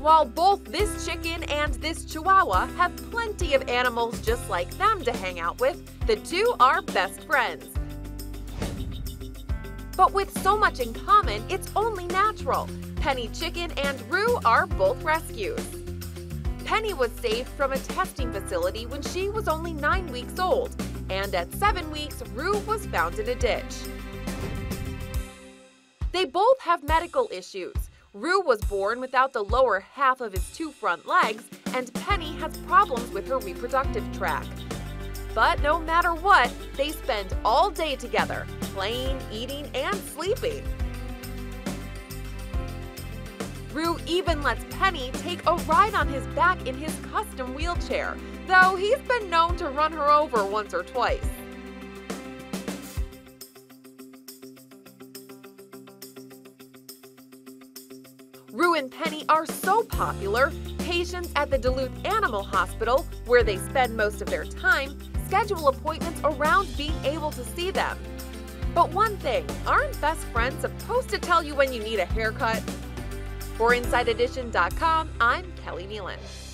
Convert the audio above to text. While both this chicken and this chihuahua have plenty of animals just like them to hang out with, the two are best friends. But with so much in common, it's only natural. Penny Chicken and Roo are both rescues. Penny was saved from a testing facility when she was only 9 weeks old, and at 7 weeks, Roo was found in a ditch. They both have medical issues. Roo was born without the lower half of his two front legs, and Penny has problems with her reproductive tract. But no matter what, they spend all day together, playing, eating, and sleeping. Roo even lets Penny take a ride on his back in his custom wheelchair, though he's been known to run her over once or twice. Roo and Penny are so popular, patients at the Duluth Animal Hospital, where they spend most of their time, schedule appointments around being able to see them. But one thing, aren't best friends supposed to tell you when you need a haircut? For InsideEdition.com, I'm Kelly Nealon.